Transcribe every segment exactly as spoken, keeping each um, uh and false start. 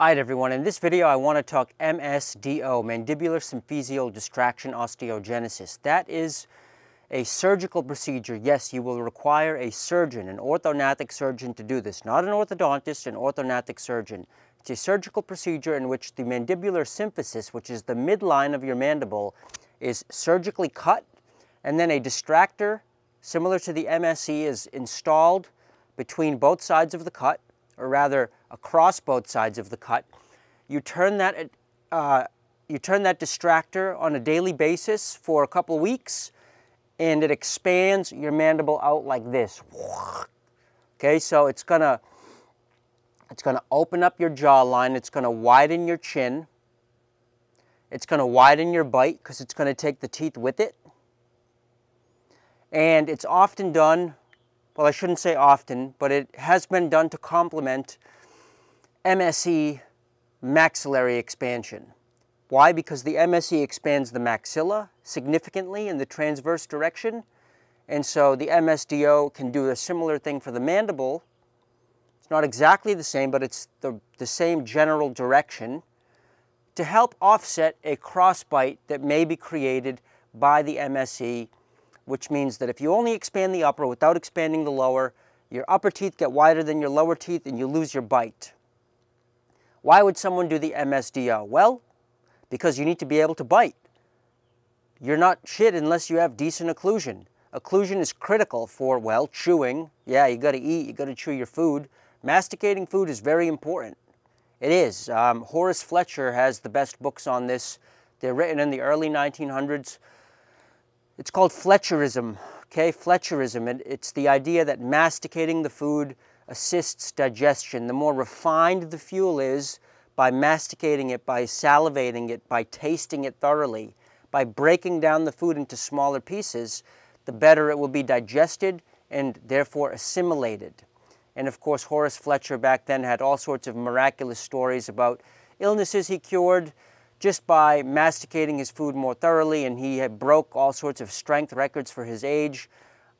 Alright everyone, in this video I want to talk M S D O, mandibular symphysial distraction osteogenesis. That is a surgical procedure. Yes, you will require a surgeon, an orthognathic surgeon to do this. Not an orthodontist, an orthognathic surgeon. It's a surgical procedure in which the mandibular symphysis, which is the midline of your mandible, is surgically cut, and then a distractor, similar to the M S E, is installed between both sides of the cut, or rather across both sides of the cut. You turn that, uh, you turn that distractor on a daily basis for a couple weeks, and it expands your mandible out like this. Okay, so it's gonna, it's gonna open up your jawline, it's gonna widen your chin, it's gonna widen your bite because it's gonna take the teeth with it. And it's often done, well, I shouldn't say often, but it has been done to complement M S E maxillary expansion. Why? Because the M S E expands the maxilla significantly in the transverse direction, and so the M S D O can do a similar thing for the mandible. It's not exactly the same, but it's the, the same general direction to help offset a crossbite that may be created by the M S E, which means that if you only expand the upper without expanding the lower, your upper teeth get wider than your lower teeth and you lose your bite. Why would someone do the M S D O? Well, because you need to be able to bite. You're not shit unless you have decent occlusion. Occlusion is critical for, well, chewing. Yeah, you gotta eat, you gotta chew your food. Masticating food is very important. It is. Um, Horace Fletcher has the best books on this. They're written in the early nineteen hundreds. It's called Fletcherism, okay? Fletcherism, it, it's the idea that masticating the food assists digestion. The more refined the fuel is, by masticating it, by salivating it, by tasting it thoroughly, by breaking down the food into smaller pieces, the better it will be digested and therefore assimilated. And of course, Horace Fletcher back then had all sorts of miraculous stories about illnesses he cured just by masticating his food more thoroughly, and he had broke all sorts of strength records for his age.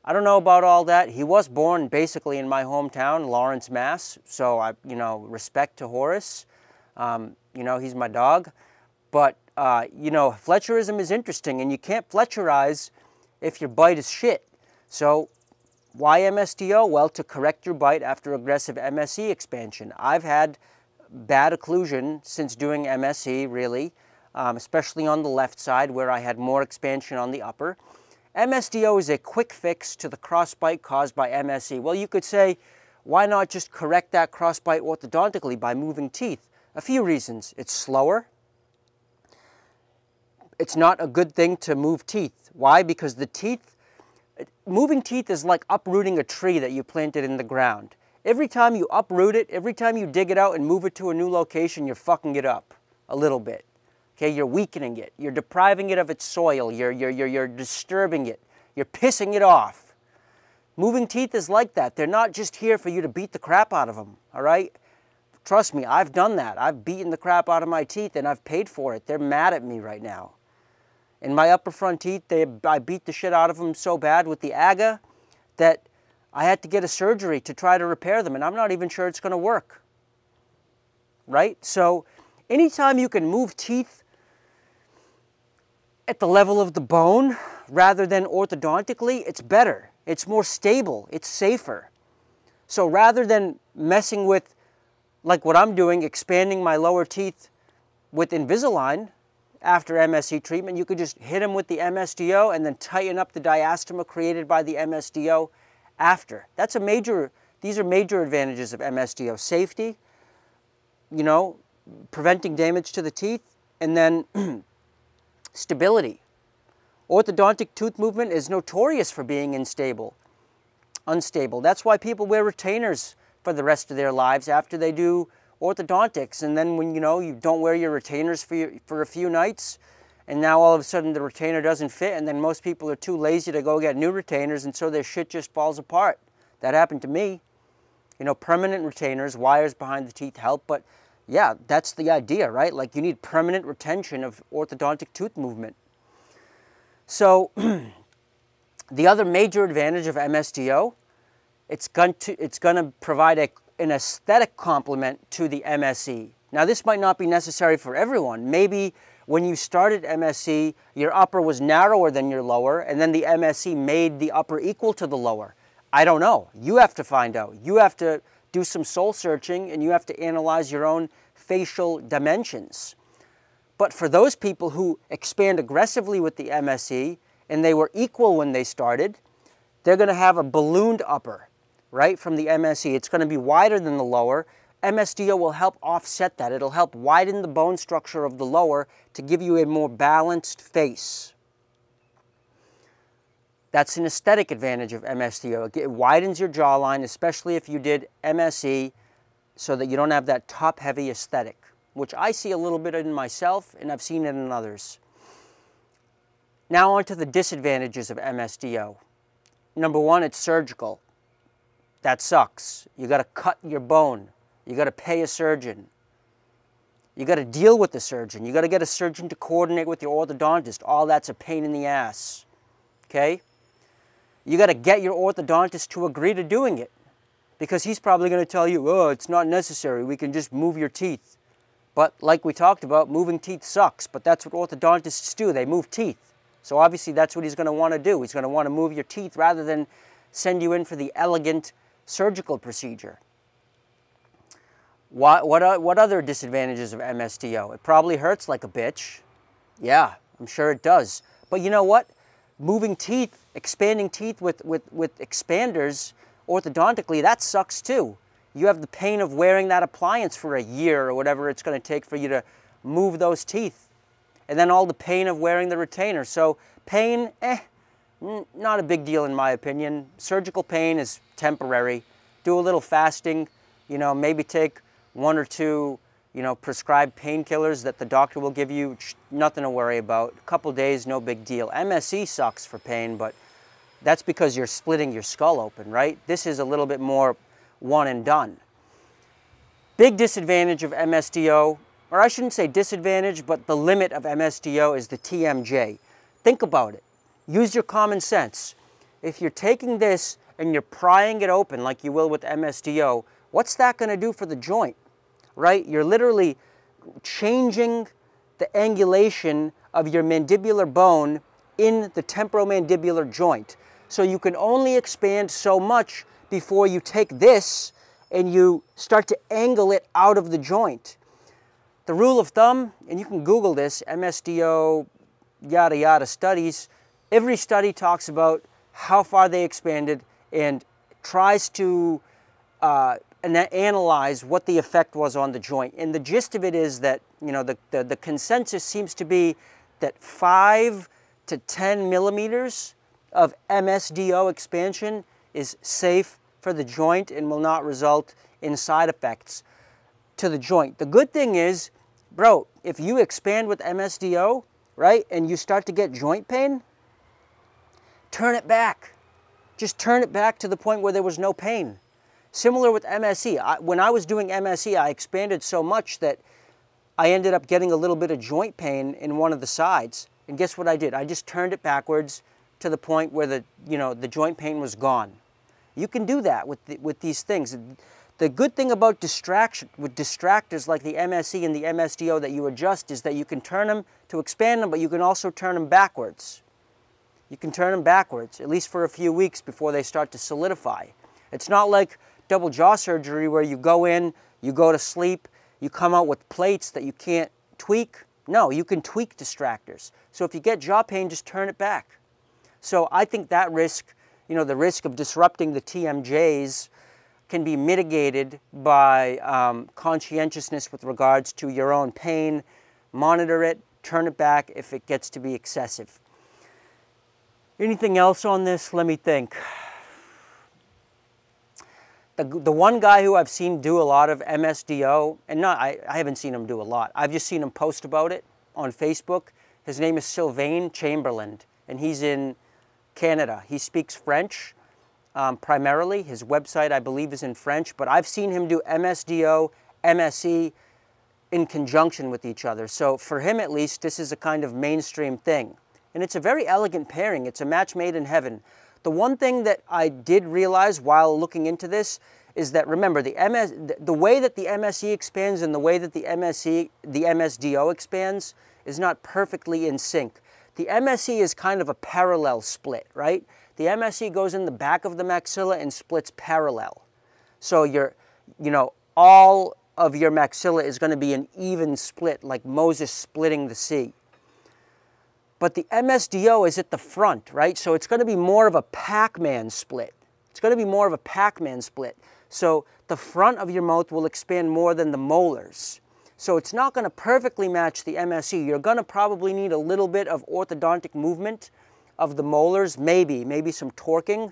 I don't know about all that. He was born basically in my hometown, Lawrence, Mass, so I, you know, respect to Horace. Um, you know, he's my dog. But, uh, you know, Fletcherism is interesting, and you can't Fletcherize if your bite is shit. So why M S D O? Well, to correct your bite after aggressive M S E expansion. I've had bad occlusion since doing M S E, really, um, especially on the left side where I had more expansion on the upper. M S D O is a quick fix to the crossbite caused by M S E. Well, you could say, why not just correct that crossbite orthodontically by moving teeth? A few reasons. It's slower. It's not a good thing to move teeth. Why? Because the teeth, moving teeth is like uprooting a tree that you planted in the ground. Every time you uproot it, every time you dig it out and move it to a new location, you're fucking it up a little bit. Okay, you're weakening it. You're depriving it of its soil. You're, you're, you're, you're disturbing it. You're pissing it off. Moving teeth is like that. They're not just here for you to beat the crap out of them, all right? Trust me, I've done that. I've beaten the crap out of my teeth and I've paid for it. They're mad at me right now. In my upper front teeth, they, I beat the shit out of them so bad with the A G A that I had to get a surgery to try to repair them, and I'm not even sure it's going to work, right? So anytime you can move teeth at the level of the bone rather than orthodontically, it's better. It's more stable. It's safer. So rather than messing with, like what I'm doing, expanding my lower teeth with Invisalign after M S E treatment, you could just hit them with the M S D O and then tighten up the diastema created by the M S D O after. That's a major, these are major advantages of M S D O. Safety, you know, preventing damage to the teeth, and then stability. Orthodontic tooth movement is notorious for being unstable. Unstable. That's why people wear retainers for the rest of their lives after they do orthodontics. And then when, you know, you don't wear your retainers for, your, for a few nights, and now all of a sudden the retainer doesn't fit, and then most people are too lazy to go get new retainers, and so their shit just falls apart. That happened to me. You know, permanent retainers, wires behind the teeth help, but yeah, that's the idea, right? Like you need permanent retention of orthodontic tooth movement. So the other major advantage of M S D O, it's going to, it's going to provide a, an aesthetic complement to the M S E. Now this might not be necessary for everyone. Maybe when you started M S C, your upper was narrower than your lower, and then the M S C made the upper equal to the lower. I don't know. You have to find out. You have to do some soul searching, and you have to analyze your own facial dimensions. But for those people who expand aggressively with the M S C, and they were equal when they started, they're going to have a ballooned upper, right, from the M S C. It's going to be wider than the lower. M S D O will help offset that. It'll help widen the bone structure of the lower to give you a more balanced face. That's an aesthetic advantage of M S D O. It widens your jawline, especially if you did M S E, so that you don't have that top-heavy aesthetic, which I see a little bit in myself, and I've seen it in others. Now on to the disadvantages of M S D O. Number one, it's surgical. That sucks. You got to cut your bone. You got to pay a surgeon. You got to deal with the surgeon. You got to get a surgeon to coordinate with your orthodontist. All that's a pain in the ass. Okay? You got to get your orthodontist to agree to doing it, because he's probably going to tell you, oh, it's not necessary. We can just move your teeth. But like we talked about, moving teeth sucks, but that's what orthodontists do. They move teeth. So obviously that's what he's going to want to do. He's going to want to move your teeth rather than send you in for the elegant surgical procedure. What, what, what other disadvantages of M S D O? It probably hurts like a bitch. Yeah, I'm sure it does. But you know what? Moving teeth, expanding teeth with, with, with expanders orthodontically, that sucks too. You have the pain of wearing that appliance for a year or whatever it's going to take for you to move those teeth. And then all the pain of wearing the retainer. So pain, eh, not a big deal in my opinion. Surgical pain is temporary. Do a little fasting, you know, maybe take one or two, you know, prescribed painkillers that the doctor will give you. Nothing to worry about. A couple days, no big deal. M S C sucks for pain, but that's because you're splitting your skull open, right? This is a little bit more one and done. Big disadvantage of M S D O, or I shouldn't say disadvantage, but the limit of M S D O is the T M J. Think about it. Use your common sense. If you're taking this and you're prying it open like you will with M S D O, what's that going to do for the joint, right? You're literally changing the angulation of your mandibular bone in the temporomandibular joint. So you can only expand so much before you take this and you start to angle it out of the joint. The rule of thumb, and you can Google this, M S D O, yada, yada studies, every study talks about how far they expanded and tries to uh, an analyze what the effect was on the joint. And the gist of it is that, you know, the, the, the consensus seems to be that five to ten millimeters of M S D O expansion is safe for the joint and will not result in side effects to the joint. The good thing is, bro, if you expand with M S D O, right, and you start to get joint pain, turn it back. Just turn it back to the point where there was no pain. Similar with M S C. I, when I was doing M S C, I expanded so much that I ended up getting a little bit of joint pain in one of the sides. And guess what I did? I just turned it backwards to the point where the, you know, the joint pain was gone. You can do that with, the, with these things. The good thing about distraction, with distractors like the M S C and the M S D O that you adjust, is that you can turn them to expand them, but you can also turn them backwards. You can turn them backwards, at least for a few weeks before they start to solidify. It's not like double jaw surgery where you go in, you go to sleep, you come out with plates that you can't tweak. No, you can tweak distractors. So if you get jaw pain, just turn it back. So I think that risk, you know, the risk of disrupting the T M Js can be mitigated by um, conscientiousness with regards to your own pain. Monitor it, turn it back if it gets to be excessive. Anything else on this? Let me think. The, the one guy who I've seen do a lot of M S D O, and not, I, I haven't seen him do a lot, I've just seen him post about it on Facebook. His name is Sylvain Chamberland, and he's in Canada. He speaks French. Um, primarily. His website, I believe, is in French, but I've seen him do M S D O, M S C in conjunction with each other. So for him, at least, this is a kind of mainstream thing. And it's a very elegant pairing. It's a match made in heaven. The one thing that I did realize while looking into this is that, remember, the M S, the way that the M S E expands and the way that the M S E, the M S D O expands is not perfectly in sync. The M S E is kind of a parallel split, right? The M S E goes in the back of the maxilla and splits parallel. So your, you know, all of your maxilla is going to be an even split, like Moses splitting the sea. But the M S D O is at the front, right? So it's going to be more of a Pac-Man split. It's going to be more of a Pac-Man split. So the front of your mouth will expand more than the molars. So it's not going to perfectly match the M S E. You're going to probably need a little bit of orthodontic movement of the molars, maybe, maybe some torquing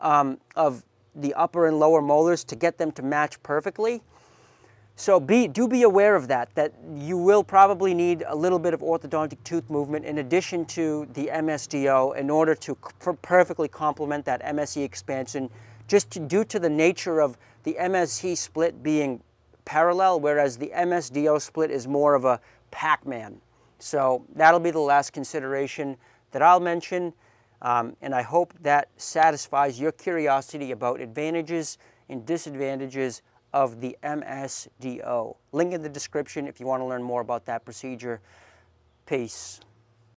um, of the upper and lower molars to get them to match perfectly. So be, do be aware of that, that you will probably need a little bit of orthodontic tooth movement in addition to the M S D O in order to perfectly complement that M S E expansion, just to, due to the nature of the M S E split being parallel, whereas the M S D O split is more of a Pac-Man. So that'll be the last consideration that I'll mention, um, and I hope that satisfies your curiosity about advantages and disadvantages of the M S D O. Link in the description if you want to learn more about that procedure. Peace.